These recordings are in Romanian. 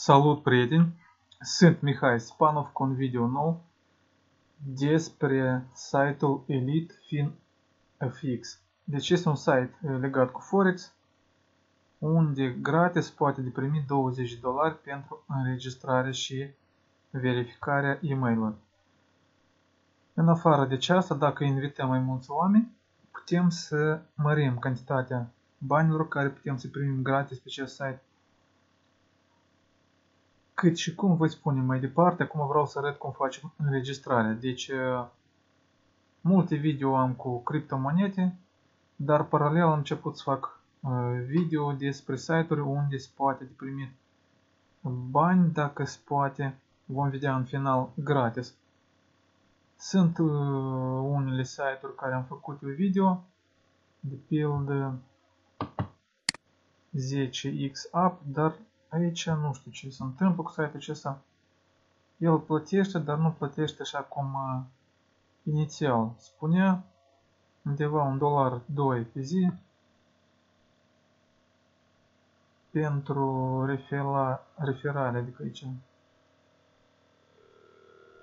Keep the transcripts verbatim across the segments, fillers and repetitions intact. Salut, prieteni! Sunt Mihai Stepanov cu un video nou despre site-ul EliteFinFx. Deci este un site legat cu Forex, unde gratis poate de primit douăzeci de dolari pentru înregistrare și verificarea e-mail-ului. În afară de aceasta, dacă invităm mai mulți oameni, putem să mărim cantitatea banilor care putem să primim gratis pe acest site. Cât și cum voi spune mai departe, acum vreau să arăt cum facem înregistrarea. Deci, multe video am cu criptomonete, dar paralel am început să fac video despre site-uri unde se poate de primit bani, dacă se poate, vom vedea în final, gratis. Sunt unele site-uri care am făcut eu video, de pildă zece x U P, dar aici nu știu ce se întâmplă cu site-ul acesta. El plătește, dar nu plătește așa cum uh, inițial spunea. Undeva un dolar doi pe zi pentru refera, referare, adică aici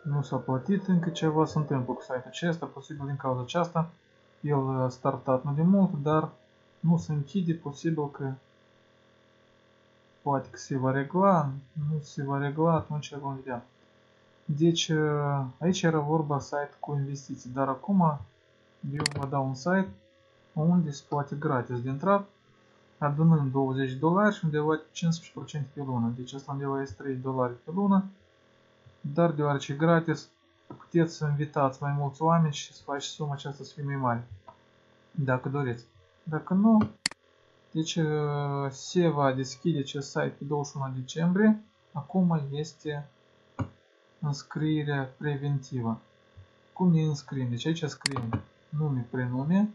nu s-a plătit, încă ceva se întâmplă cu site-ul acesta, posibil din cauza aceasta. El a startat nu de mult, dar nu se închide, posibil că poate că se va regla, nu se va regla, atunci vom vedea. Deci, aici era vorba site cu investiții, dar acum eu vă dau un site unde se poate gratis de intrat, adunând douăzeci de dolari și undeva cincisprezece la sută pe lună. Deci asta undeva este trei dolari pe lună, dar deoarece gratis, puteți să invitați mai mulți oameni și să faci suma aceasta să fie mai mare, dacă doriți. Dacă nu, deci se va deschide acest site pe douăzeci și unu decembrie. Acum este înscrierea preventivă. Cum ne înscriem? Deci aici scriem nume, prenume,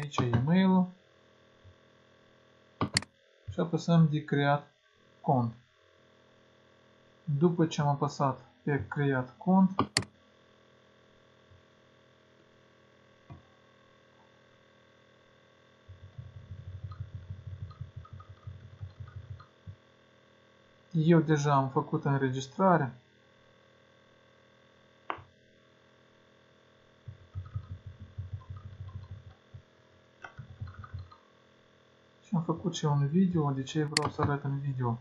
aici e-mail-ul și apăsăm de creat cont. După ce am apăsat pe creat cont, eu deja am făcut înregistrare. Și am făcut și un video, de ce vreau să arăt în video.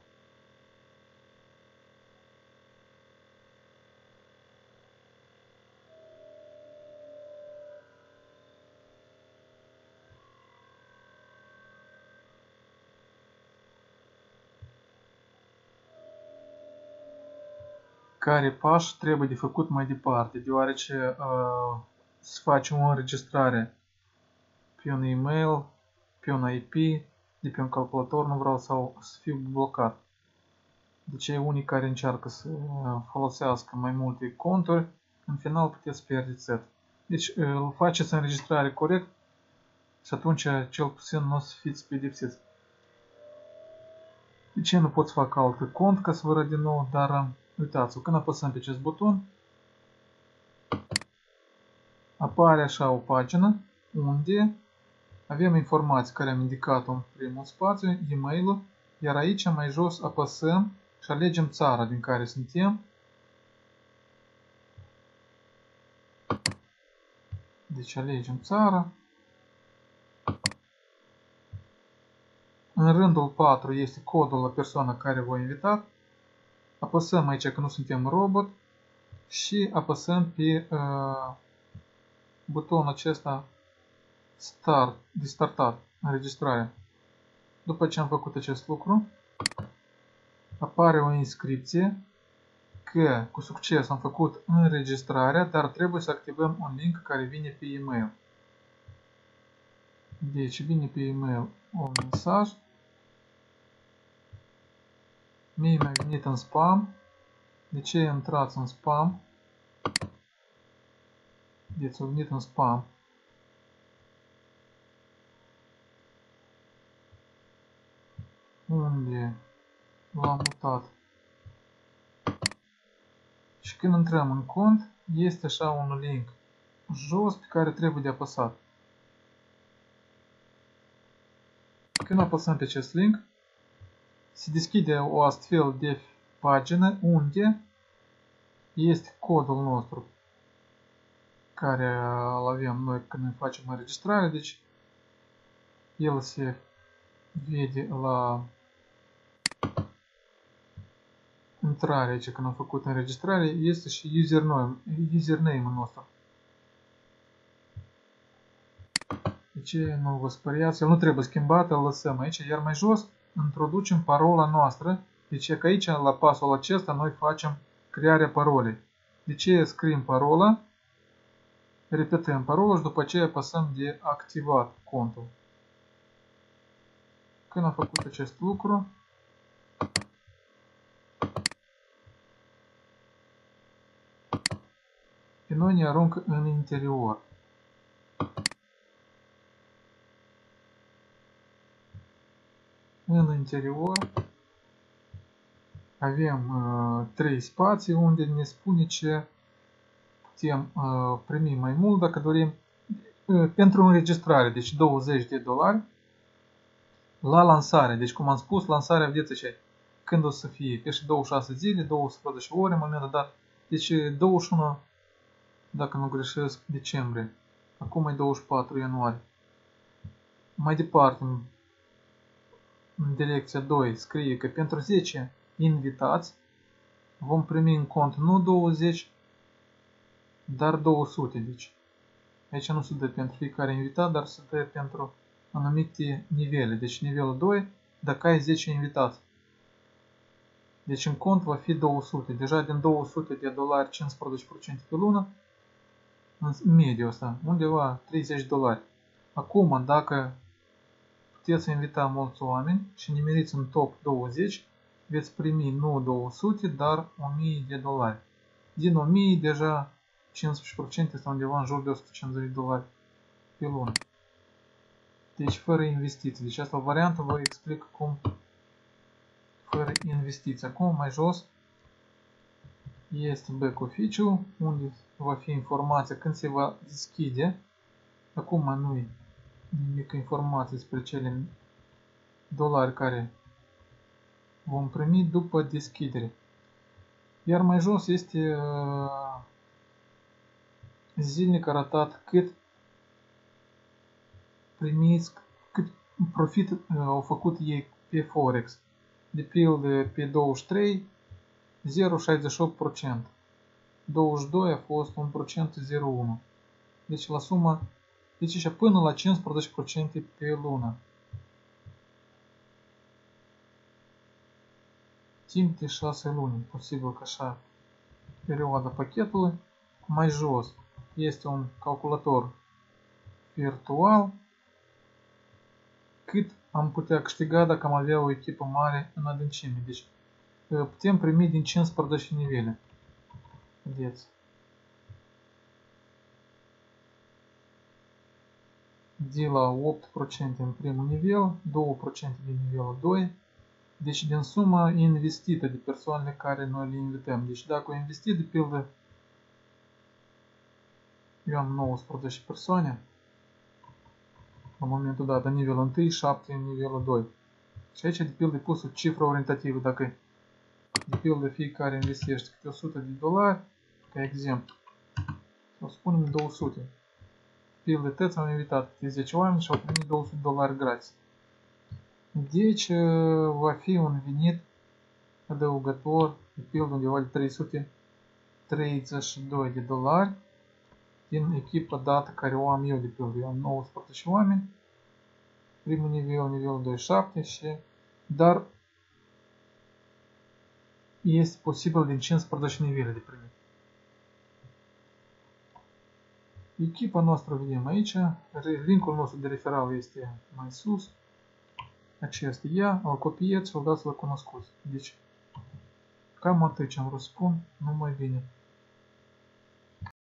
Care pași trebuie de făcut mai departe, deoarece uh, să facem o înregistrare pe un e-mail, pe un I P, de pe un calculator, nu vreau sau să fiu blocat. De cei unii care încearcă să uh, folosească mai multe conturi, în final puteți pierde set. Deci uh, faceți înregistrare corect și atunci cel puțin nu o să fiți pedepsiți. De ce nu pot să fac alt cont ca să vă arăt din nou, dar uh, uitați-vă, când apăsăm pe acest buton, apare așa o pagină unde avem informații care am indicat-o în primul spațiu, e-mail-ul, iar aici mai jos apăsăm și alegem țara din care suntem. Deci alegem țara. În rândul patru este codul la persoana care v-a invitat. Apăsăm aici că nu suntem robot și apăsăm pe uh, butonul acesta start, de startat, înregistrarea. După ce am făcut acest lucru, apare o inscripție că cu succes am făcut înregistrarea, dar trebuie să activăm un link care vine pe e-mail. Deci vine pe e-mail un mesaj. Mie mi-a venit în spam. De ce intrați în spam? Deci a venit în spam. Unde l-am mutat. Și când intrăm în cont, este așa un link jos pe care trebuie de apăsat. Când apăsăm pe acest link, se deschide o astfel de pagină unde este codul nostru care îl avem noi când facem înregistrare. Deci el se vede la intrare aici când am făcut înregistrare, este și username, username-ul nostru. Deci nu vă speriați, el nu trebuie schimbat, îl lăsăm aici, iar mai jos introducem parola noastră. Deci că aici la pasul acesta noi facem crearea parolei. Deci scriem parola, repetăm parola și după aceea apăsăm de activat contul. Când am făcut acest lucru, pe noi ne aruncă în interior. În interior avem uh, trei spații unde ne spune ce putem uh, primi mai mult dacă dorim uh, pentru înregistrare, deci douăzeci de dolari la lansare. Deci cum am spus, lansarea vedeți aici, când o să fie, peste douăzeci și șase zile, douăzeci și ore în momentul dat, deci douăzeci și unu, dacă nu greșesc, decembrie, acum e douăzeci și patru ianuarie. Mai departe, în direcția doi scrie că pentru zece invitați vom primi în cont nu douăzeci, dar două sute. Deci aici nu se dă pentru fiecare invitat, dar se dă pentru anumite nivele. Deci nivelul doi, dacă ai zece invitați. Deci în cont va fi două sute. Deja din două sute de dolari, cincisprezece la sută pe lună, în mediu asta, undeva treizeci de dolari. Acum, dacă puteți invita mulți oameni și nimeriți în top douăzeci, veți primi nu două sute, dar o mie de dolari. Din o mie deja cincisprezece la sută este undeva în jur de o sută cincizeci de dolari pe lună. Deci fără investiții. Deci asta variantă vă explic cum fără investiții. Acum mai jos este back office-ul unde va fi informația când se va deschide. Acum nu e nimic informație despre cele dolari care vom primi după deschidere. Iar mai jos este uh, zilnic arătat cât primiți, cât profit uh, au făcut ei pe Forex. De pildă pe douăzeci și trei, zero virgulă șaizeci și opt la sută. douăzeci și doi a fost unu virgulă zero unu la sută. Deci la suma, deci și până la cincisprezece la sută pe lună. Timp de șase luni, posibil că așa perioada pachetului. Mai jos este un calculator virtual cât am putea câștiga dacă am avea o echipă mare în adâncime. Deci putem primi din cincisprezece nivele. Vedeți? De la opt la sută în primul nivel, două la sută din nivelul doi. Deci din suma investită de persoanele care noi le invităm. Deci dacă o investit, de pildă, eu am nouăsprezece persoane, la momentul dat, nivelul unu, șapte în nivelul doi. Și aici, de pildă, pus o cifră orientativă. Dacă, de pildă, fiecare investește câte o sută de dolari, ca exemplu, o spunem două sute. De pildă, tăți am invitat câte zece oameni și au primit două sute de dolari gratis. Deci va fi un venit adăugător, de pildă, undeva de trei sute treizeci și doi de dolari din echipa dată care o am eu, de pildă. Eu am nouăsprezece oameni, primul nivel, nivelul douăzeci și șapte, și, dar este posibil din cincisprezece nivele de primit. Echipa noastră vedem aici, linkul nostru de referal este mai sus. Acesta ia, îl copiez și îl dați la cunoscuți. Deci, cam atât ce am răspuns, nu mai vine.